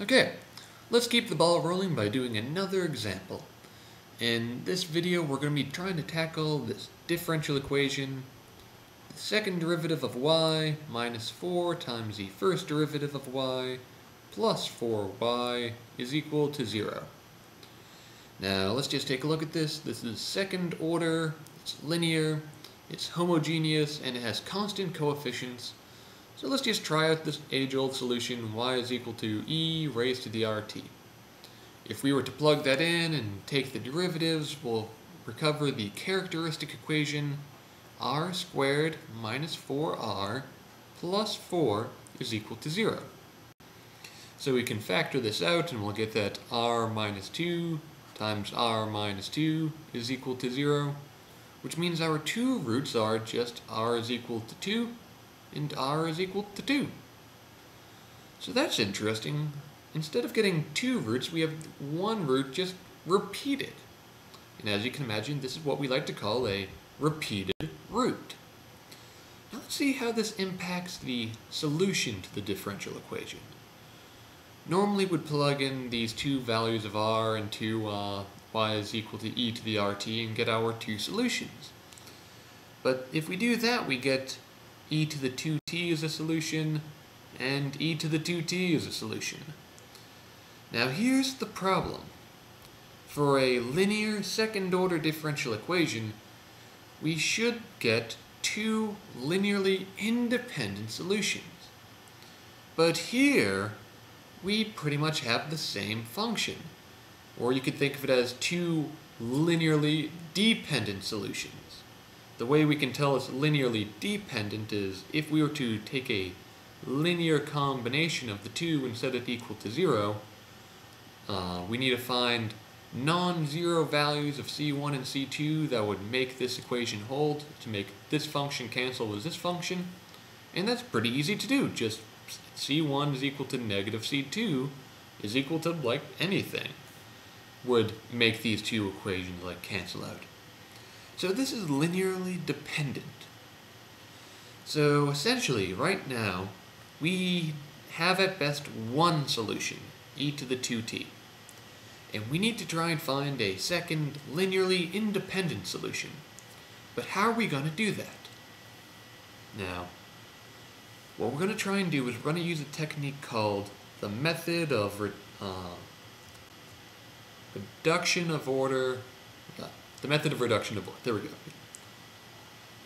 Okay, let's keep the ball rolling by doing another example. In this video, we're going to be trying to tackle this differential equation, the second derivative of y minus 4 times the first derivative of y plus 4y is equal to 0. Now, let's just take a look at this. This is second order, it's linear, it's homogeneous, and it has constant coefficients. So let's just try out this age-old solution, y is equal to e raised to the RT. If we were to plug that in and take the derivatives, we'll recover the characteristic equation r squared minus 4r plus 4 is equal to 0. So we can factor this out and we'll get that r minus 2 times r minus 2 is equal to 0, which means our two roots are just r is equal to 2 and r is equal to 2. So that's interesting. Instead of getting two roots, we have one root just repeated. And as you can imagine, this is what we like to call a repeated root. Now let's see how this impacts the solution to the differential equation. Normally we'd plug in these two values of r and y is equal to e to the rt and get our two solutions. But if we do that, we get e to the 2t is a solution, and e to the 2t is a solution. Now here's the problem. For a linear second-order differential equation, we should get two linearly independent solutions. But here, we pretty much have the same function. Or you could think of it as two linearly dependent solutions. The way we can tell it's linearly dependent is if we were to take a linear combination of the two and set it equal to 0, we need to find non-zero values of c1 and c2 that would make this equation hold, to make this function cancel with this function. And that's pretty easy to do. Just c1 is equal to negative c2 is equal to, like, anything would make these two equations, like, cancel out. So this is linearly dependent. So essentially, right now, we have at best one solution, e to the 2t. And we need to try and find a second linearly independent solution. But how are we going to do that? Now, what we're going to try and do is we're going to use a technique called the method of reduction of order. The method of reduction of order. There we go.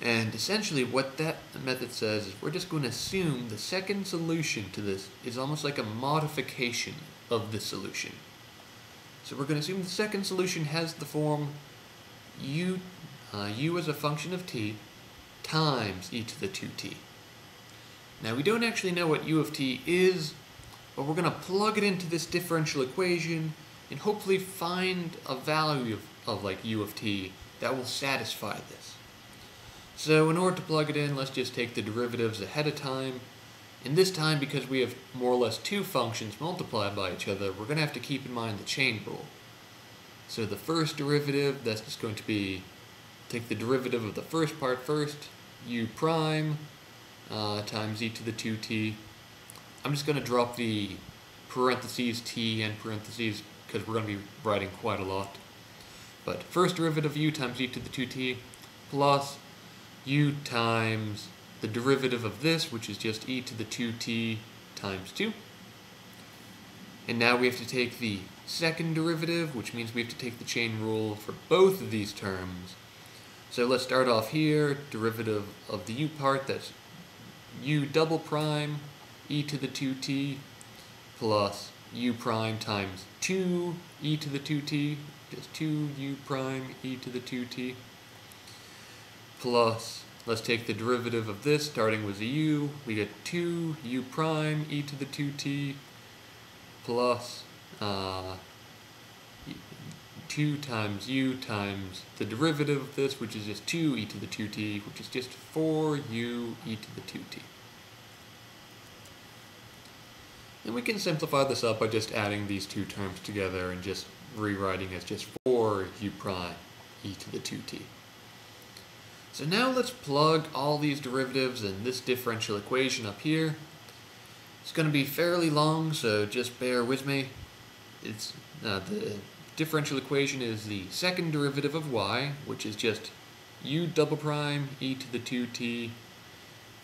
And essentially what that method says is we're just going to assume the second solution to this is almost like a modification of the solution. So we're going to assume the second solution has the form u as a function of t times e to the 2t. Now we don't actually know what u of t is, but we're going to plug it into this differential equation and hopefully find a value of like u of t that will satisfy this. So in order to plug it in, let's just take the derivatives ahead of time. And this time, because we have more or less two functions multiplied by each other, we're going to have to keep in mind the chain rule. So the first derivative, that's just going to be, take the derivative of the first part first, u prime times e to the 2t. I'm just going to drop the parentheses t and parentheses because we're going to be writing quite a lot. But first derivative u times e to the 2t plus u times the derivative of this, which is just e to the 2t times 2. And now we have to take the second derivative, which means we have to take the chain rule for both of these terms. So let's start off here, derivative of the u part, that's u double prime e to the 2t plus u prime times 2 e to the 2t, just 2 u prime e to the 2t. Plus, let's take the derivative of this, starting with the u, we get 2 u prime e to the 2t plus 2 times u times the derivative of this, which is just 2 e to the 2t, which is just 4 u e to the 2t. And we can simplify this up by just adding these two terms together and just rewriting as just 4 u prime e to the 2t. So now let's plug all these derivatives in this differential equation up here. It's going to be fairly long, so just bear with me. It's the differential equation is the second derivative of y, which is just u double prime e to the 2t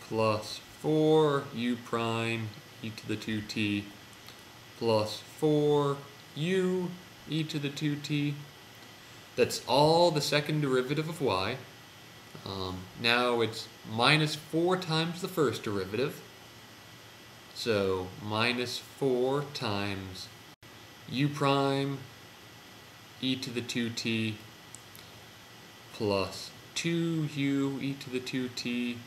plus 4 u prime e to the 2t plus 4 u e to the 2t. That's all the second derivative of y. Now it's minus 4 times the first derivative. So minus 4 times u prime e to the 2t plus 2u e to the 2t,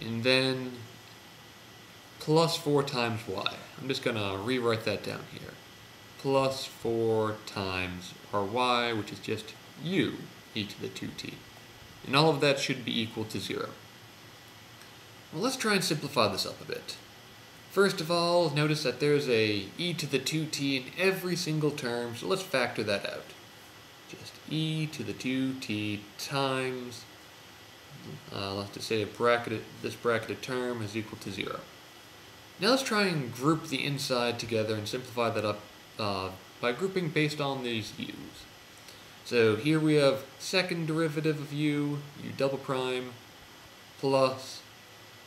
and then plus 4 times y. I'm just going to rewrite that down here. Plus 4 times our y, which is just u e to the 2t. And all of that should be equal to 0. Well, let's try and simplify this up a bit. First of all, notice that there's a e to the 2t in every single term, so let's factor that out. Just e to the 2t times, I'll have to say this bracketed term is equal to 0. Now let's try and group the inside together and simplify that up by grouping based on these u's. So here we have second derivative of u, u double prime, plus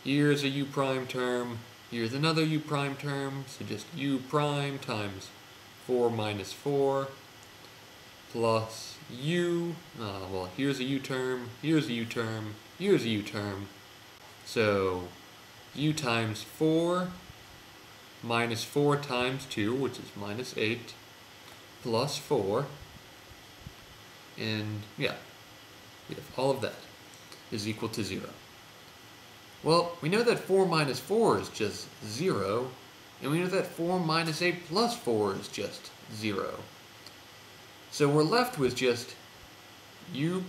here's a u prime term, here's another u prime term, so just u prime times 4 minus 4, plus u, well, here's a u term, here's a u term, here's a u term, so u times 4 minus 4 times 2, which is minus 8, plus 4, and yeah, we have all of that is equal to 0. Well, we know that 4 minus 4 is just 0, and we know that 4 minus 8 plus 4 is just 0. So we're left with just u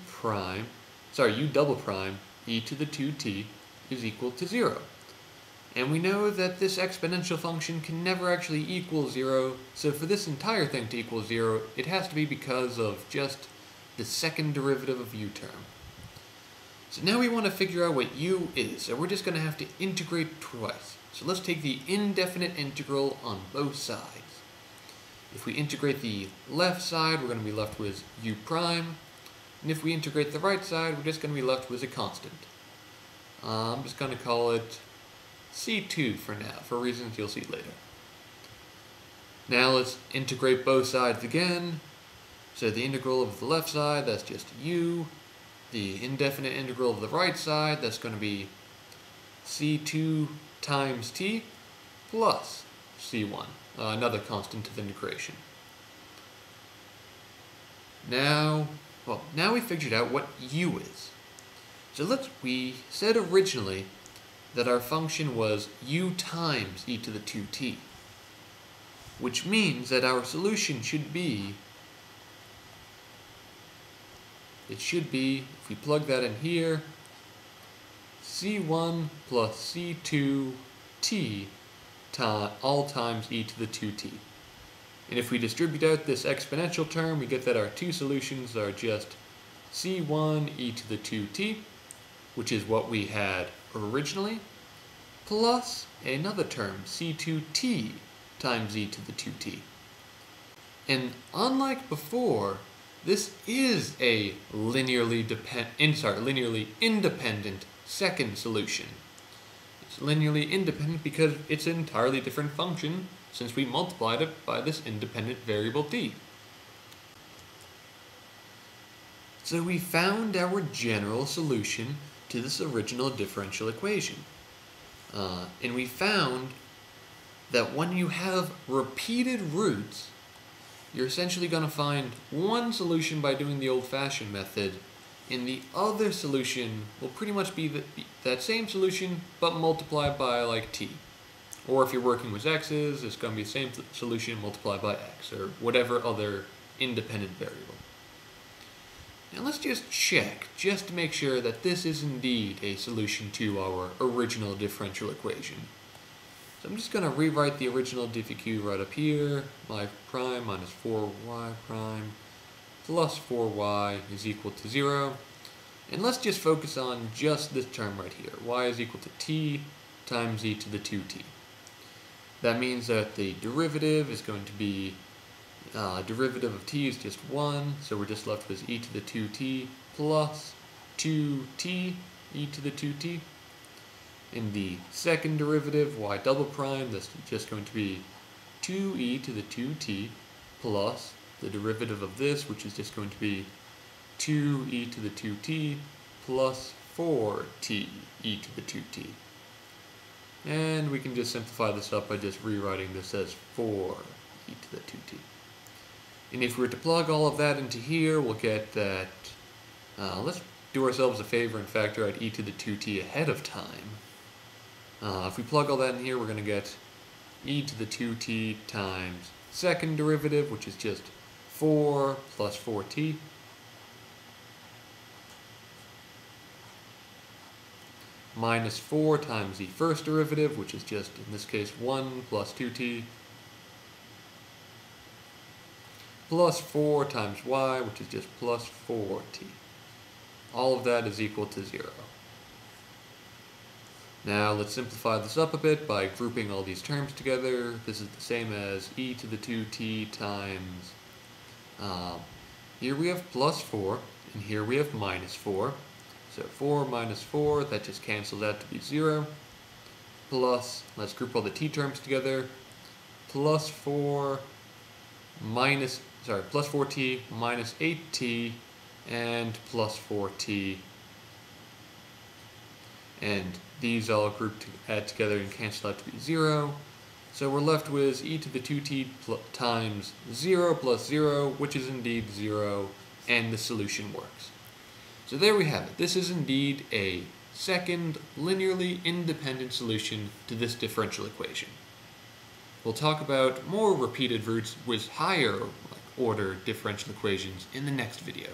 double prime e to the 2t is equal to 0. And we know that this exponential function can never actually equal 0, so for this entire thing to equal 0, it has to be because of just the second derivative of u term. So now we want to figure out what u is, so we're just going to have to integrate twice. So let's take the indefinite integral on both sides. If we integrate the left side, we're going to be left with u prime, and if we integrate the right side, we're just going to be left with a constant. I'm just going to call it C2 for now, for reasons you'll see later. Now let's integrate both sides again. So the integral of the left side, that's just u. The indefinite integral of the right side, that's going to be C2 times t plus C1, another constant of integration. Now we figured out what u is. So we said originally that our function was u times e to the 2t, which means that our solution should be, if we plug that in here, c1 plus c2 t all times e to the 2t. And if we distribute out this exponential term, we get that our two solutions are just c1 e to the 2t, which is what we had originally, plus another term, c2t times e to the 2t. And unlike before, this is a linearly independent second solution. It's linearly independent because it's an entirely different function since we multiplied it by this independent variable t. So we found our general solution to this original differential equation. And we found that when you have repeated roots, you're essentially going to find one solution by doing the old-fashioned method, and the other solution will pretty much be that same solution, but multiplied by like t. Or if you're working with x's, it's going to be the same solution multiplied by x, or whatever other independent variable. Now let's just check, just to make sure that this is indeed a solution to our original differential equation. So I'm just going to rewrite the original DFEQ right up here. y prime minus 4y prime plus 4y is equal to 0. And let's just focus on just this term right here. y is equal to t times e to the 2t. That means that the derivative is going to be derivative of t is just 1, so we're just left with e to the 2t plus 2t e to the 2t. In the second derivative, y double prime, that's just going to be 2e to the 2t plus the derivative of this, which is just going to be 2e to the 2t plus 4t e to the 2t. And we can just simplify this up by just rewriting this as 4e to the 2t. And if we were to plug all of that into here, we'll get that, let's do ourselves a favor and factor out e to the 2t ahead of time. If we plug all that in here, we're going to get e to the 2t times second derivative, which is just 4 plus 4t. Minus 4 times the first derivative, which is just, in this case, 1 plus 2t. Plus 4 times y, which is just plus 4t. All of that is equal to 0. Now let's simplify this up a bit by grouping all these terms together. This is the same as e to the 2t times, here we have plus 4, and here we have minus 4. So 4 minus 4, that just cancels out to be 0. Plus, let's group all the t terms together. Plus 4 minus, sorry, plus 4t minus 8t and plus 4t. And these all grouped add together and cancel out to be 0. So we're left with e to the 2t times 0 plus 0, which is indeed 0, and the solution works. So there we have it. This is indeed a second linearly independent solution to this differential equation. We'll talk about more repeated roots with higher order differential equations in the next video.